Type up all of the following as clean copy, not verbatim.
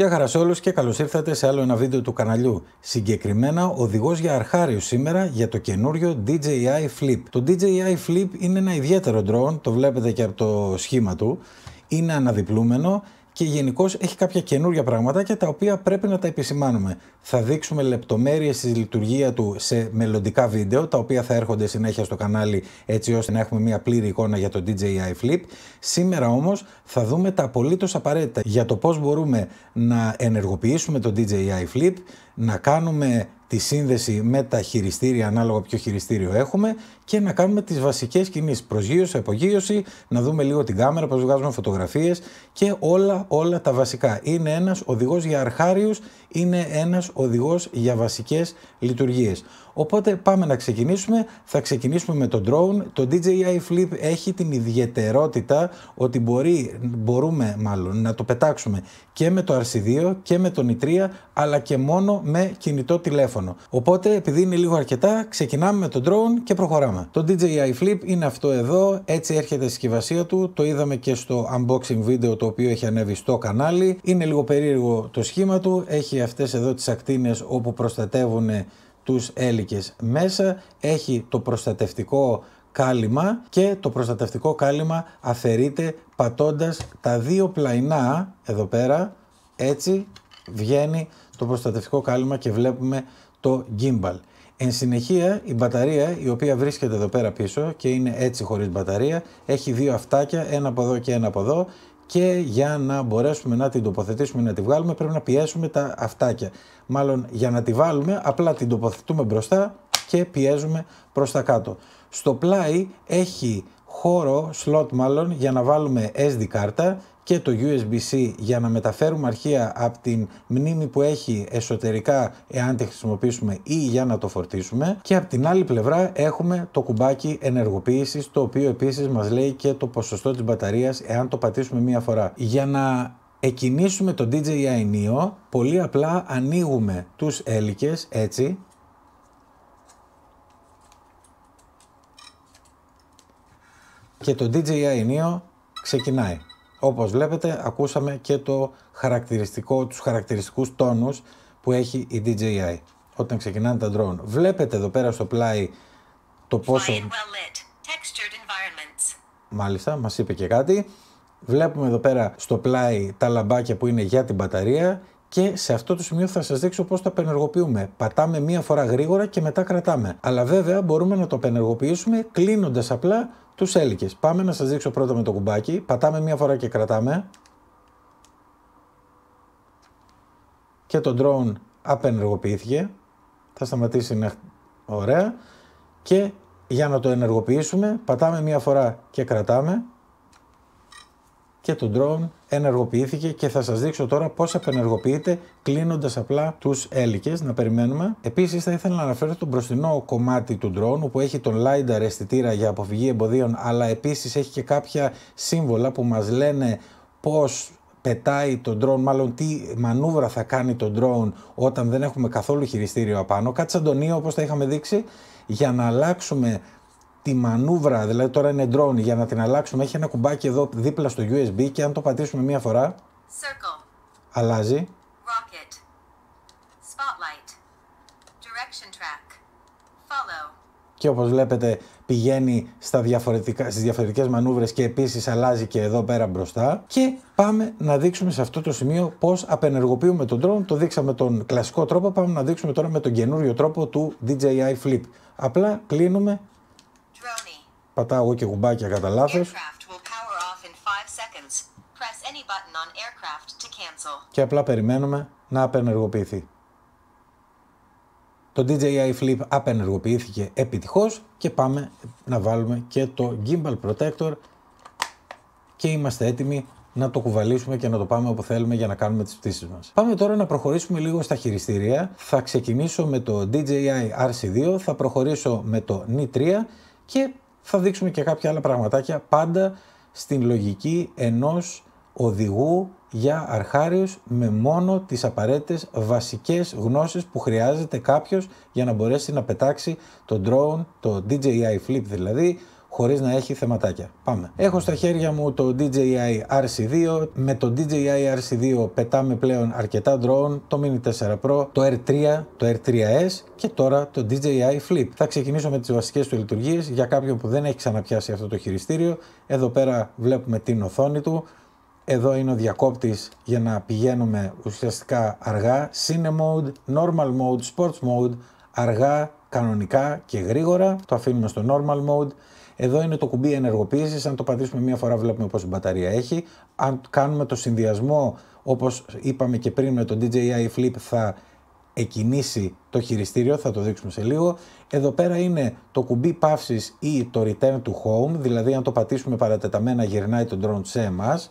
Γεια χαρά σε όλους και καλώς ήρθατε σε άλλο ένα βίντεο του καναλιού. Συγκεκριμένα οδηγός για αρχάριους σήμερα για το καινούριο DJI Flip. Το DJI Flip είναι ένα ιδιαίτερο drone, το βλέπετε και από το σχήμα του. Είναι αναδιπλούμενο και γενικώς έχει κάποια καινούργια πραγματάκια τα οποία πρέπει να τα επισημάνουμε. Θα δείξουμε λεπτομέρειες στη λειτουργία του σε μελλοντικά βίντεο, τα οποία θα έρχονται συνέχεια στο κανάλι, έτσι ώστε να έχουμε μια πλήρη εικόνα για το DJI Flip. Σήμερα όμως θα δούμε τα απολύτως απαραίτητα για το πώς μπορούμε να ενεργοποιήσουμε το DJI Flip, να κάνουμε τη σύνδεση με τα χειριστήρια ανάλογα ποιο χειριστήριο έχουμε και να κάνουμε τις βασικές κινήσεις, προσγείωση, απογείωση, να δούμε λίγο την κάμερα, πώς βγάζουμε φωτογραφίες και όλα τα βασικά. Είναι ένας οδηγός για αρχάριους, είναι ένας οδηγός για βασικές λειτουργίες. Οπότε πάμε να ξεκινήσουμε. Θα ξεκινήσουμε με το drone. Το DJI Flip έχει την ιδιαιτερότητα ότι μπορούμε να το πετάξουμε και με το RC2 και με τον N3, αλλά και μόνο με κινητό τηλέφωνο. Οπότε επειδή είναι λίγο αρκετά, ξεκινάμε με το drone και προχωράμε. Το DJI Flip είναι αυτό εδώ, έτσι έρχεται η συσκευασία του. Το είδαμε και στο unboxing βίντεο το οποίο έχει ανέβει στο κανάλι. Είναι λίγο περίεργο το σχήμα του, έχει αυτές εδώ τις ακτίνες όπου προστατεύουν τους έλικες μέσα, έχει το προστατευτικό κάλυμα και το προστατευτικό κάλυμα αφαιρείται πατώντας τα δύο πλαϊνά εδώ πέρα, έτσι βγαίνει το προστατευτικό κάλυμα και βλέπουμε το gimbal. Εν συνεχεία η μπαταρία, η οποία βρίσκεται εδώ πέρα πίσω και είναι έτσι χωρίς μπαταρία, έχει δύο αυτάκια, ένα από εδώ και ένα από εδώ, και για να μπορέσουμε να την τοποθετήσουμε, να τη βγάλουμε, πρέπει να πιέσουμε τα αυτάκια. Μάλλον για να τη βάλουμε, απλά την τοποθετούμε μπροστά και πιέζουμε προς τα κάτω. Στο πλάι έχει χώρο, slot μάλλον, για να βάλουμε SD κάρτα και το USB-C για να μεταφέρουμε αρχεία από την μνήμη που έχει εσωτερικά, εάν τη χρησιμοποιήσουμε ή για να το φορτίσουμε. Και από την άλλη πλευρά έχουμε το κουμπάκι ενεργοποίησης, το οποίο επίσης μας λέει και το ποσοστό της μπαταρίας εάν το πατήσουμε μία φορά. Για να εκκινήσουμε το DJI Neo, πολύ απλά ανοίγουμε τους έλικες έτσι. Και το DJI Neo ξεκινάει. Όπως βλέπετε, ακούσαμε και το χαρακτηριστικό, τους χαρακτηριστικούς τόνους που έχει η DJI όταν ξεκινάνε τα drone. Βλέπετε εδώ πέρα στο πλάι το πόσο... Μάλιστα, μας είπε και κάτι. Βλέπουμε εδώ πέρα στο πλάι τα λαμπάκια που είναι για την μπαταρία και σε αυτό το σημείο θα σας δείξω πώς τα απενεργοποιούμε. Πατάμε μία φορά γρήγορα και μετά κρατάμε. Αλλά βέβαια μπορούμε να το απενεργοποιήσουμε κλείνοντας απλά τους έλικες. Πάμε να σας δείξω πρώτα με το κουμπάκι. Πατάμε μία φορά και κρατάμε. Και το drone απενεργοποιήθηκε. Θα σταματήσει να... Ωραία. Και για να το ενεργοποιήσουμε, πατάμε μία φορά και κρατάμε. Και το drone ενεργοποιήθηκε και θα σας δείξω τώρα πώς απενεργοποιείται κλείνοντας απλά τους έλικες. Να περιμένουμε. Επίσης θα ήθελα να αναφέρω το μπροστινό κομμάτι του drone, όπου έχει τον LIDAR αισθητήρα για αποφυγή εμποδίων, αλλά επίσης έχει και κάποια σύμβολα που μας λένε πώς πετάει το drone, μάλλον τι μανούβρα θα κάνει το drone όταν δεν έχουμε καθόλου χειριστήριο απάνω. Κάτι σαν τον Neo, όπως τα είχαμε δείξει. Για να αλλάξουμε τη μανούβρα, δηλαδή τώρα είναι drone, για να την αλλάξουμε έχει ένα κουμπάκι εδώ δίπλα στο USB και αν το πατήσουμε μία φορά Circle. Αλλάζει. Rocket. Spotlight. Direction track. Follow. Και όπως βλέπετε πηγαίνει στις διαφορετικές μανούβρες και επίσης αλλάζει και εδώ πέρα μπροστά. Και πάμε να δείξουμε σε αυτό το σημείο πώς απενεργοποιούμε τον drone. Το δείξαμε τον κλασικό τρόπο, πάμε να δείξουμε τώρα με τον καινούριο τρόπο του DJI Flip. Απλά κλείνουμε. Πατάω εγώ και κουμπάκια κατά λάθος. Και απλά περιμένουμε να απενεργοποιηθεί. Το DJI Flip απενεργοποιήθηκε επιτυχώς και πάμε να βάλουμε και το gimbal protector και είμαστε έτοιμοι να το κουβαλήσουμε και να το πάμε όπου θέλουμε για να κάνουμε τις πτήσεις μας. Πάμε τώρα να προχωρήσουμε λίγο στα χειριστήρια. Θα ξεκινήσω με το DJI RC2, θα προχωρήσω με το N3 και θα δείξουμε και κάποια άλλα πραγματάκια, πάντα στην λογική ενός οδηγού για αρχάριους με μόνο τις απαραίτητες βασικές γνώσεις που χρειάζεται κάποιος για να μπορέσει να πετάξει το drone, το DJI Flip δηλαδή, χωρίς να έχει θεματάκια. Πάμε. Έχω στα χέρια μου το DJI RC2. Με το DJI RC2 πετάμε πλέον αρκετά drone, το Mini 4 Pro, το R3, το R3S και τώρα το DJI Flip. Θα ξεκινήσω με τις βασικές του λειτουργίες για κάποιον που δεν έχει ξαναπιάσει αυτό το χειριστήριο. Εδώ πέρα βλέπουμε την οθόνη του. Εδώ είναι ο διακόπτης για να πηγαίνουμε ουσιαστικά αργά, Cinema Mode, Normal Mode, Sports Mode, αργά, κανονικά και γρήγορα. Το αφήνουμε στο Normal Mode. Εδώ είναι το κουμπί ενεργοποίησης, αν το πατήσουμε μία φορά βλέπουμε πόση μπαταρία έχει. Αν κάνουμε το συνδυασμό, όπως είπαμε και πριν με το DJI Flip, θα εκκινήσει το χειριστήριο, θα το δείξουμε σε λίγο. Εδώ πέρα είναι το κουμπί παύσης ή το Return to Home, δηλαδή αν το πατήσουμε παρατεταμένα γυρνάει το drone σε εμάς.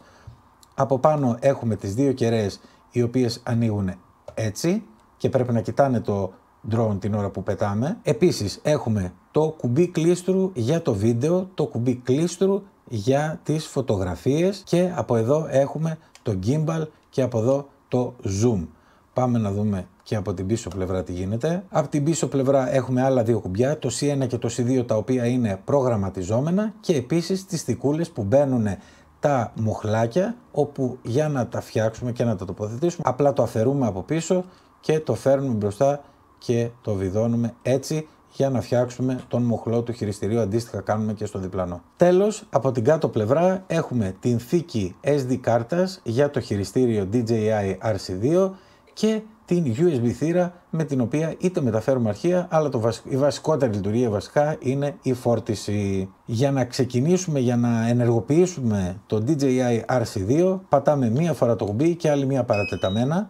Από πάνω έχουμε τις δύο κερές οι οποίες ανοίγουν έτσι και πρέπει να κοιτάνε το drone την ώρα που πετάμε. Επίσης έχουμε το κουμπί κλείστρου για το βίντεο, το κουμπί κλείστρου για τις φωτογραφίες και από εδώ έχουμε το gimbal και από εδώ το zoom. Πάμε να δούμε και από την πίσω πλευρά τι γίνεται. Από την πίσω πλευρά έχουμε άλλα δύο κουμπιά, το C1 και το C2, τα οποία είναι προγραμματιζόμενα, και επίσης τις θικούλες που μπαίνουν τα μοχλάκια, όπου για να τα φτιάξουμε και να τα τοποθετήσουμε απλά το αφαιρούμε από πίσω και το φέρνουμε μπροστά και το βιδώνουμε έτσι για να φτιάξουμε τον μοχλό του χειριστηρίου. Αντίστοιχα κάνουμε και στο διπλανό. Τέλος, από την κάτω πλευρά έχουμε την θήκη SD κάρτας για το χειριστήριο DJI RC2 και την USB θύρα με την οποία είτε μεταφέρουμε αρχεία, αλλά η βασικότερη λειτουργία βασικά είναι η φόρτιση. Για να ξεκινήσουμε, για να ενεργοποιήσουμε το DJI RC2, πατάμε μία φορά το κουμπί και άλλη μία παρατεταμένα.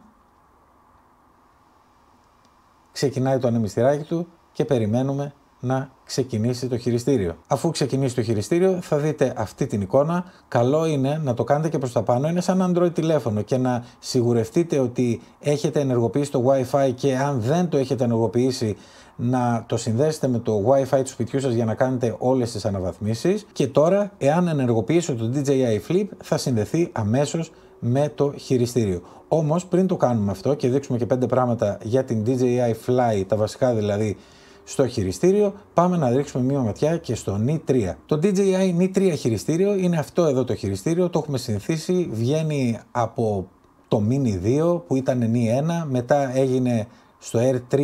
Ξεκινάει το ανεμιστηράκι του και περιμένουμε να ξεκινήσει το χειριστήριο. Αφού ξεκινήσει το χειριστήριο θα δείτε αυτή την εικόνα. Καλό είναι να το κάνετε και προς τα πάνω, είναι σαν Android τηλέφωνο, και να σιγουρευτείτε ότι έχετε ενεργοποιήσει το Wi-Fi, και αν δεν το έχετε ενεργοποιήσει να το συνδέσετε με το Wi-Fi του σπιτιού σας για να κάνετε όλες τις αναβαθμίσεις. Και τώρα, εάν ενεργοποιήσω το DJI Flip, θα συνδεθεί αμέσως με το χειριστήριο. Όμως πριν το κάνουμε αυτό και δείξουμε και 5 πράγματα για την DJI Fly, τα βασικά δηλαδή στο χειριστήριο, πάμε να ρίξουμε μία ματιά και στο N3. Το DJI N3 χειριστήριο είναι αυτό εδώ το χειριστήριο, το έχουμε συνηθίσει, βγαίνει από το Mini 2 που ήταν N1, μετά έγινε στο R3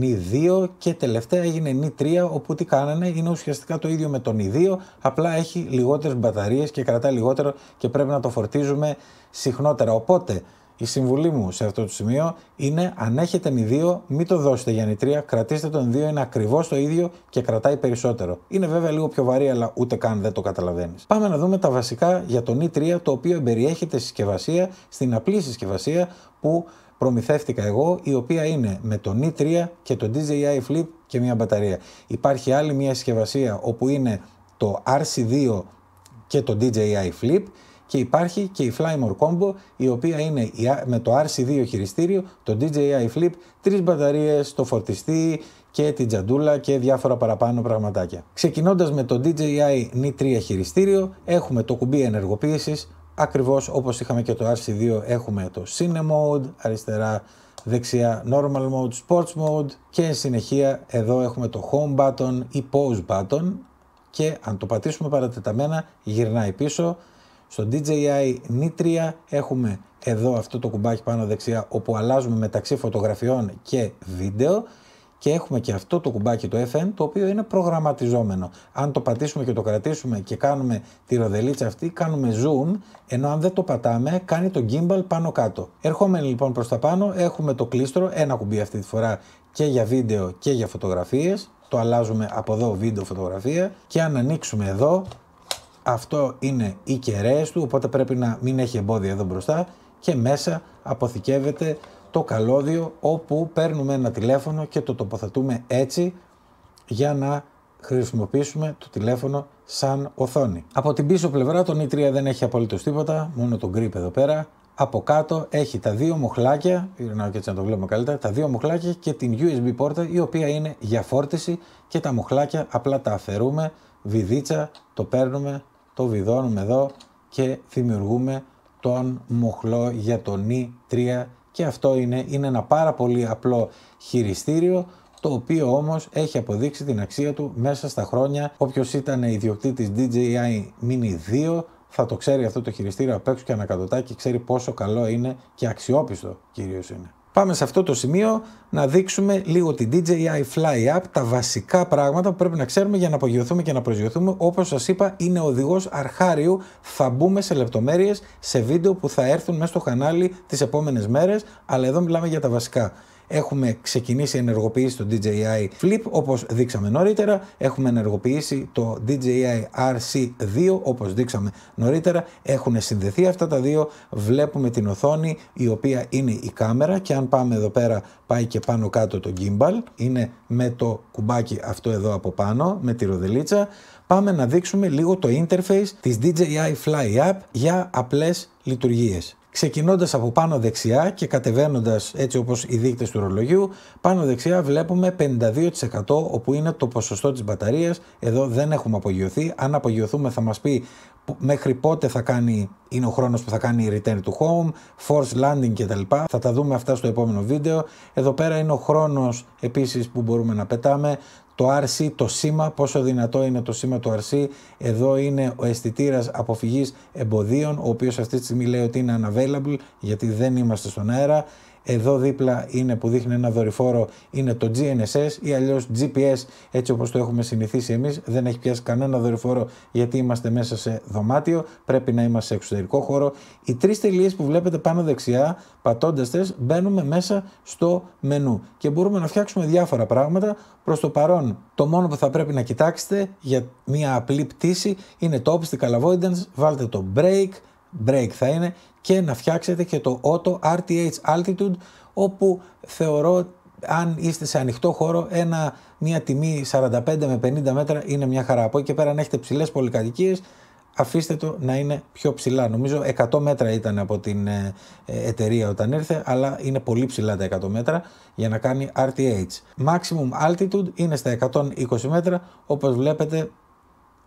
N2 και τελευταία έγινε N3, όπου τι κάνανε, είναι ουσιαστικά το ίδιο με το N2, απλά έχει λιγότερες μπαταρίες και κρατά λιγότερο και πρέπει να το φορτίζουμε συχνότερα. Οπότε η συμβουλή μου σε αυτό το σημείο είναι, αν έχετε N2 μην το δώσετε για N3, κρατήστε το N2, είναι ακριβώς το ίδιο και κρατάει περισσότερο. Είναι βέβαια λίγο πιο βαρύ, αλλά ούτε καν δεν το καταλαβαίνεις. Πάμε να δούμε τα βασικά για το N3, το οποίο περιέχεται συσκευασία, στην απλή συσκευασία που προμηθεύτηκα εγώ, η οποία είναι με το N3 και το DJI Flip και μια μπαταρία. Υπάρχει άλλη μια συσκευασία όπου είναι το RC2 και το DJI Flip, και υπάρχει και η Fly More Combo, η οποία είναι με το RC2 χειριστήριο, το DJI Flip, 3 μπαταρίες, το φορτιστή και την τζαντούλα και διάφορα παραπάνω πραγματάκια. Ξεκινώντας με το DJI N3 χειριστήριο, έχουμε το κουμπί ενεργοποίησης, ακριβώς όπως είχαμε και το RC2, έχουμε το Cinema Mode, αριστερά, δεξιά Normal Mode, Sports Mode, και συνεχεία εδώ έχουμε το Home Button ή Pause Button, και αν το πατήσουμε παρατεταμένα γυρνάει πίσω. Στο DJI N3 έχουμε εδώ αυτό το κουμπάκι πάνω δεξιά, όπου αλλάζουμε μεταξύ φωτογραφιών και βίντεο, και έχουμε και αυτό το κουμπάκι το FM, το οποίο είναι προγραμματιζόμενο. Αν το πατήσουμε και το κρατήσουμε και κάνουμε τη ροδελίτσα αυτή, κάνουμε zoom, ενώ αν δεν το πατάμε κάνει το gimbal πάνω κάτω. Ερχόμενοι λοιπόν προς τα πάνω έχουμε το κλείστρο, ένα κουμπί αυτή τη φορά και για βίντεο και για φωτογραφίες, το αλλάζουμε από εδώ βίντεο φωτογραφία, και αν ανοίξουμε εδώ, αυτό είναι οι κεραίες του, οπότε πρέπει να μην έχει εμπόδια εδώ μπροστά, και μέσα αποθηκεύεται το καλώδιο, όπου παίρνουμε ένα τηλέφωνο και το τοποθετούμε έτσι για να χρησιμοποιήσουμε το τηλέφωνο σαν οθόνη. Από την πίσω πλευρά το N3 δεν έχει απολύτως τίποτα, μόνο το grip εδώ πέρα. Από κάτω έχει τα δύο μοχλάκια, γυρνάω και έτσι να το βλέπουμε καλύτερα, τα δύο μοχλάκια και την USB πόρτα, η οποία είναι για φόρτιση, και τα μοχλάκια απλά τα αφαιρούμε, βιδίτσα, το παίρνουμε, το βιδώνουμε εδώ και δημιουργούμε τον μοχλό για το N3. Και αυτό είναι ένα πάρα πολύ απλό χειριστήριο, το οποίο όμως έχει αποδείξει την αξία του μέσα στα χρόνια. Όποιος ήταν ιδιοκτήτης DJI Mini 2 θα το ξέρει αυτό το χειριστήριο απ' έξω και ανακατοτά και ξέρει πόσο καλό είναι και αξιόπιστο κυρίως είναι. Πάμε σε αυτό το σημείο να δείξουμε λίγο την DJI Fly Up, τα βασικά πράγματα που πρέπει να ξέρουμε για να απογειωθούμε και να προσγειωθούμε. Όπως σας είπα, είναι οδηγός αρχάριου, θα μπούμε σε λεπτομέρειες σε βίντεο που θα έρθουν μέσα στο κανάλι τις επόμενες μέρες, αλλά εδώ μιλάμε για τα βασικά. Έχουμε ξεκινήσει ενεργοποίηση το DJI Flip όπως δείξαμε νωρίτερα, έχουμε ενεργοποιήσει το DJI RC2 όπως δείξαμε νωρίτερα, έχουν συνδεθεί αυτά τα δύο, βλέπουμε την οθόνη η οποία είναι η κάμερα και αν πάμε εδώ πέρα πάει και πάνω κάτω το gimbal, είναι με το κουμπάκι αυτό εδώ από πάνω με τη ροδελίτσα. Πάμε να δείξουμε λίγο το interface της DJI Fly Up για απλές λειτουργίες. Ξεκινώντας από πάνω δεξιά και κατεβαίνοντας έτσι όπως οι δείκτες του ρολογιού, πάνω δεξιά βλέπουμε 52% όπου είναι το ποσοστό της μπαταρίας. Εδώ δεν έχουμε απογειωθεί. Αν απογειωθούμε θα μας πει μέχρι πότε θα κάνει, είναι ο χρόνος που θα κάνει return to home, force landing κτλ. Θα τα δούμε αυτά στο επόμενο βίντεο. Εδώ πέρα είναι ο χρόνος επίσης που μπορούμε να πετάμε. Το RC, το σήμα, πόσο δυνατό είναι το σήμα του RC. Εδώ είναι ο αισθητήρας αποφυγής εμποδίων, ο οποίος αυτή τη στιγμή λέει ότι είναι unavailable, γιατί δεν είμαστε στον αέρα. Εδώ δίπλα είναι που δείχνει ένα δορυφόρο, είναι το GNSS ή αλλιώς GPS, έτσι όπως το έχουμε συνηθίσει εμείς. Δεν έχει πιάσει κανένα δορυφόρο γιατί είμαστε μέσα σε δωμάτιο, πρέπει να είμαστε σε εξωτερικό χώρο. Οι τρεις τελείες που βλέπετε πάνω δεξιά, πατώντας τες, μπαίνουμε μέσα στο μενού και μπορούμε να φτιάξουμε διάφορα πράγματα. Προς το παρόν, το μόνο που θα πρέπει να κοιτάξετε για μια απλή πτήση είναι το obstacle avoidance, βάλτε το break θα είναι, και να φτιάξετε και το Auto RTH Altitude, όπου θεωρώ αν είστε σε ανοιχτό χώρο μια τιμή 45 με 50 μέτρα είναι μια χαρά. Από εκεί και πέρα αν έχετε ψηλές πολυκατοικίες αφήστε το να είναι πιο ψηλά. Νομίζω 100 μέτρα ήταν από την εταιρεία όταν ήρθε, αλλά είναι πολύ ψηλά τα 100 μέτρα για να κάνει RTH. Maximum Altitude είναι στα 120 μέτρα, όπως βλέπετε.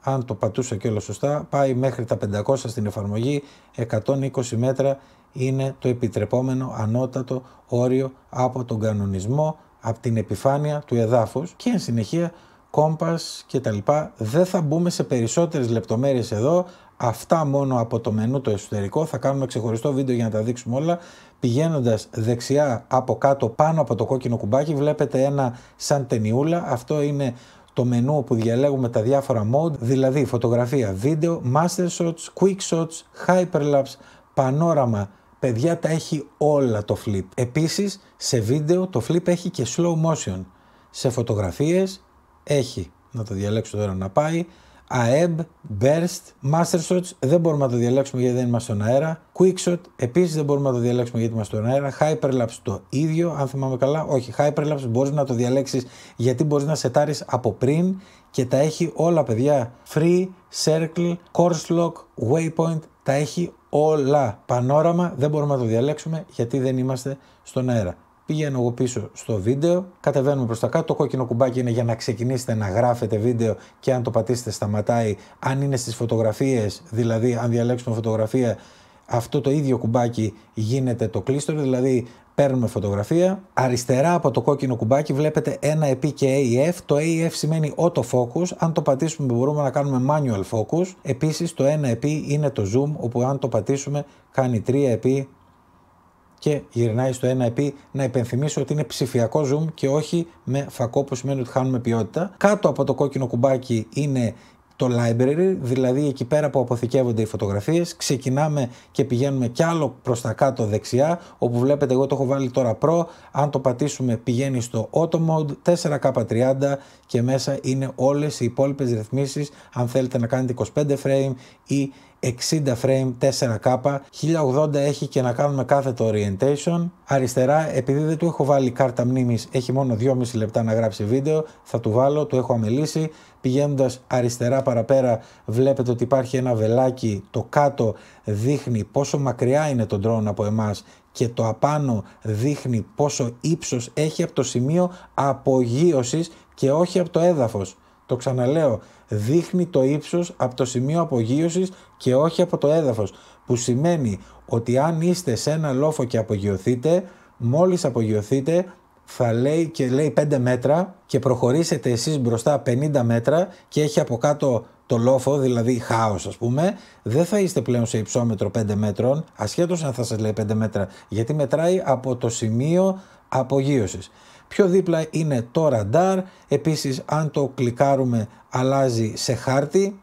Αν το πατούσα και όλο σωστά, πάει μέχρι τα 500 στην εφαρμογή, 120 μέτρα είναι το επιτρεπόμενο ανώτατο όριο από τον κανονισμό, από την επιφάνεια του εδάφους και εν συνεχεία κόμπας και τα λοιπά. Δεν θα μπούμε σε περισσότερες λεπτομέρειες εδώ, αυτά μόνο από το μενού το εσωτερικό, θα κάνουμε ξεχωριστό βίντεο για να τα δείξουμε όλα. Πηγαίνοντας δεξιά από κάτω πάνω από το κόκκινο κουμπάκι βλέπετε ένα σαν ταινιούλα, αυτό είναι το μενού όπου διαλέγουμε τα διάφορα mode, δηλαδή φωτογραφία, βίντεο, master shots, quick shots, hyperlapse, panorama. Παιδιά, τα έχει όλα το flip. Επίσης σε βίντεο το flip έχει και slow motion. Σε φωτογραφίες έχει, να το διαλέξω τώρα να πάει, AEB, Burst, master shots δεν μπορούμε να το διαλέξουμε γιατί δεν είμαστε στον αέρα, quick shot επίσης δεν μπορούμε να το διαλέξουμε γιατί είμαστε στον αέρα, hyperlapse το ίδιο αν θυμάμαι καλά, όχι, hyperlapse μπορείς να το διαλέξεις γιατί μπορείς να σετάρεις από πριν και τα έχει όλα παιδιά, free, circle, course lock, waypoint, τα έχει όλα. Πανόραμα δεν μπορούμε να το διαλέξουμε γιατί δεν είμαστε στον αέρα. Πηγαίνω εγώ πίσω στο βίντεο, κατεβαίνουμε προς τα κάτω, το κόκκινο κουμπάκι είναι για να ξεκινήσετε να γράφετε βίντεο και αν το πατήσετε σταματάει. Αν είναι στις φωτογραφίες, δηλαδή αν διαλέξουμε φωτογραφία, αυτό το ίδιο κουμπάκι γίνεται το κλείστορο, δηλαδή παίρνουμε φωτογραφία. Αριστερά από το κόκκινο κουμπάκι βλέπετε ένα επί και AF, το AF σημαίνει auto focus, αν το πατήσουμε μπορούμε να κάνουμε manual focus. Επίσης το ένα επί είναι το zoom, όπου αν το πατήσουμε κάνει 3 επί και γυρνάει στο 1 επί. Να υπενθυμίσω ότι είναι ψηφιακό zoom και όχι με φακό που σημαίνει ότι χάνουμε ποιότητα. Κάτω από το κόκκινο κουμπάκι είναι το library, δηλαδή εκεί πέρα που αποθηκεύονται οι φωτογραφίες. Ξεκινάμε και πηγαίνουμε κι άλλο προς τα κάτω δεξιά, όπου βλέπετε εγώ το έχω βάλει τώρα Pro, αν το πατήσουμε πηγαίνει στο Auto Mode 4K30 και μέσα είναι όλες οι υπόλοιπες ρυθμίσεις, αν θέλετε να κάνετε 25 frame ή 60 frame 4K, 1080 έχει και να κάνουμε κάθετο orientation. Αριστερά, επειδή δεν του έχω βάλει κάρτα μνήμης, έχει μόνο 2,5 λεπτά να γράψει βίντεο, θα του βάλω, το έχω αμελήσει. Πηγαίνοντας αριστερά παραπέρα βλέπετε ότι υπάρχει ένα βελάκι, το κάτω δείχνει πόσο μακριά είναι το drone από εμάς και το απάνω δείχνει πόσο ύψος έχει από το σημείο απογείωσης και όχι από το έδαφος. Το ξαναλέω, δείχνει το ύψος από το σημείο απογείωσης και όχι από το έδαφος, που σημαίνει ότι αν είστε σε ένα λόφο και απογειωθείτε, μόλις απογειωθείτε θα λέει και λέει 5 μέτρα και προχωρήσετε εσείς μπροστά 50 μέτρα και έχει από κάτω το λόφο, δηλαδή χάος ας πούμε, δεν θα είστε πλέον σε υψόμετρο 5 μέτρων, ασχέτως αν θα σας λέει 5 μέτρα, γιατί μετράει από το σημείο απογείωσης. Πιο δίπλα είναι το ραντάρ, επίσης αν το κλικάρουμε αλλάζει σε χάρτη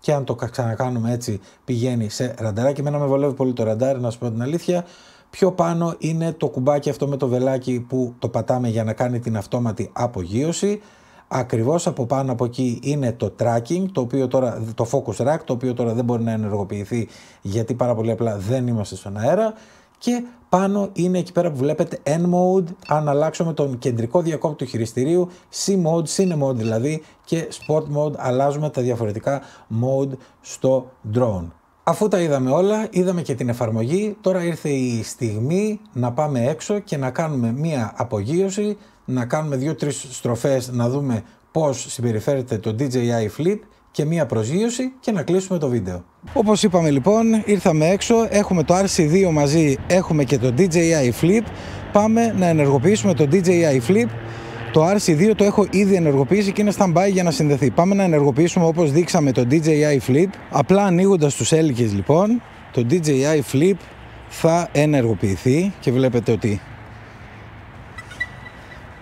και αν το ξανακάνουμε έτσι πηγαίνει σε ρανταράκι. Εμένα με βολεύει πολύ το ραντάρ, να σου πω την αλήθεια. Πιο πάνω είναι το κουμπάκι αυτό με το βελάκι που το πατάμε για να κάνει την αυτόματη απογείωση. Ακριβώς από πάνω από εκεί είναι το tracking, το οποίο τώρα, το focus rack, το οποίο τώρα δεν μπορεί να ενεργοποιηθεί γιατί πάρα πολύ απλά δεν είμαστε στον αέρα. Και πάνω είναι εκεί πέρα που βλέπετε N-Mode, αν αλλάξουμε τον κεντρικό διακόπτη του χειριστηρίου, C-Mode, Cinema Mode δηλαδή και Sport Mode, αλλάζουμε τα διαφορετικά mode στο drone. Αφού τα είδαμε όλα, είδαμε και την εφαρμογή, τώρα ήρθε η στιγμή να πάμε έξω και να κάνουμε μία απογείωση, να κάνουμε 2-3 στροφές να δούμε πώς συμπεριφέρεται το DJI Flip και μία προσγείωση και να κλείσουμε το βίντεο. Όπως είπαμε λοιπόν, ήρθαμε έξω, έχουμε το RC2 μαζί, έχουμε και το DJI Flip. Πάμε να ενεργοποιήσουμε το DJI Flip. Το RC2 το έχω ήδη ενεργοποιήσει και είναι standby για να συνδεθεί. Πάμε να ενεργοποιήσουμε όπως δείξαμε το DJI Flip. Απλά ανοίγοντας τους έλικες λοιπόν, το DJI Flip θα ενεργοποιηθεί και βλέπετε ότι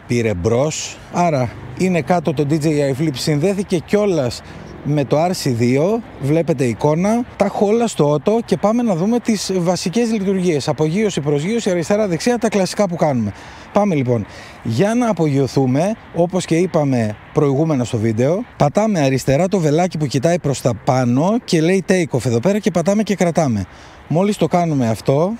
πήρε μπρος. Άρα είναι κάτω το DJI Flip, συνδέθηκε κιόλας με το RC2, βλέπετε εικόνα, τα έχω όλα στο Auto και πάμε να δούμε τις βασικές λειτουργίες. Απογείωση, προσγείωση, αριστερά, δεξιά, τα κλασικά που κάνουμε. Πάμε λοιπόν. Για να απογειωθούμε, όπως και είπαμε προηγούμενα στο βίντεο, πατάμε αριστερά το βελάκι που κοιτάει προς τα πάνω και λέει take off εδώ πέρα και πατάμε και κρατάμε. Μόλις το κάνουμε αυτό,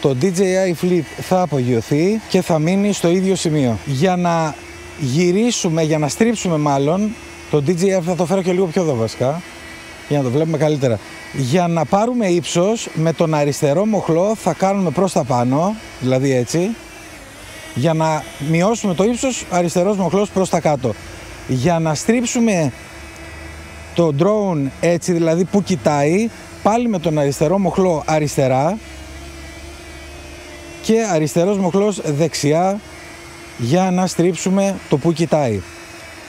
το DJI Flip θα απογειωθεί και θα μείνει στο ίδιο σημείο. Για να γυρίσουμε, για να στρίψουμε μάλλον το DJI, θα το φέρω και λίγο πιο εδώ βασικά για να το βλέπουμε καλύτερα, για να πάρουμε ύψος με τον αριστερό μοχλό θα κάνουμε προς τα πάνω, δηλαδή έτσι, για να μειώσουμε το ύψος, αριστερός μοχλός προς τα κάτω, για να στρίψουμε το drone έτσι, δηλαδή που κοιτάει, πάλι με τον αριστερό μοχλό αριστερά και αριστερός μοχλός δεξιά για να στρίψουμε το που κοιτάει.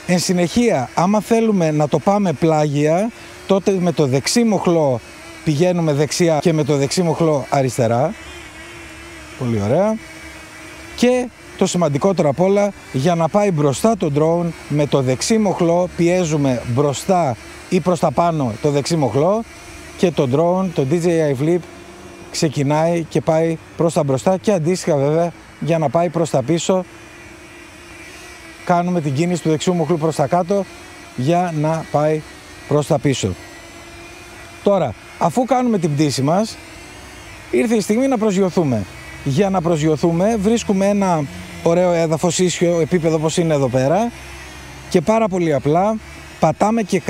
Εν συνεχεία, άμα θέλουμε να το πάμε πλάγια, τότε με το δεξί μοχλό πηγαίνουμε δεξιά και με το δεξί μοχλό αριστερά. Πολύ ωραία. Και το σημαντικότερο απ' όλα, για να πάει μπροστά το drone, με το δεξί μοχλό πιέζουμε μπροστά ή προς τα πάνω το δεξί μοχλό και το drone, το DJI Flip, ξεκινάει και πάει προς τα μπροστά και αντίστοιχα βέβαια για να πάει προς τα πίσω. Κάνουμε την κίνηση του δεξιού μοχλού προς τα κάτω για να πάει προς τα πίσω. Τώρα, αφού κάνουμε την πτήση μας, ήρθε η στιγμή να προσγειωθούμε. Για να προσγειωθούμε βρίσκουμε ένα ωραίο έδαφος, ίσιο επίπεδο όπως είναι εδώ πέρα και πάρα πολύ απλά πατάμε και,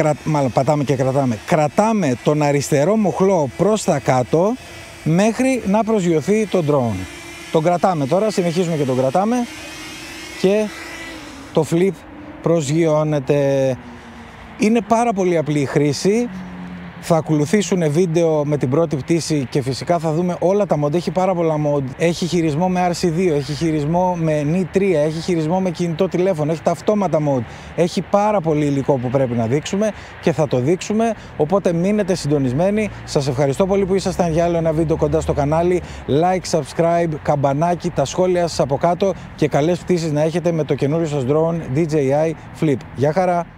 κρατάμε τον αριστερό μοχλό προς τα κάτω μέχρι να προσγειωθεί το drone. Τον κρατάμε τώρα, συνεχίζουμε και τον κρατάμε και το Flip προσγειώνεται. Είναι πάρα πολύ απλή η χρήση. Θα ακολουθήσουν βίντεο με την πρώτη πτήση και φυσικά θα δούμε όλα τα mode. Έχει πάρα πολλά mode. Έχει χειρισμό με RC2, έχει χειρισμό με N3, έχει χειρισμό με κινητό τηλέφωνο, έχει τα αυτόματα mode. Έχει πάρα πολύ υλικό που πρέπει να δείξουμε και θα το δείξουμε. Οπότε μείνετε συντονισμένοι. Σας ευχαριστώ πολύ που ήσασταν για άλλο ένα βίντεο κοντά στο κανάλι. Like, subscribe, καμπανάκι, τα σχόλια σας από κάτω και καλές πτήσεις να έχετε με το καινούριο σας drone DJI Flip. Γεια χαρά!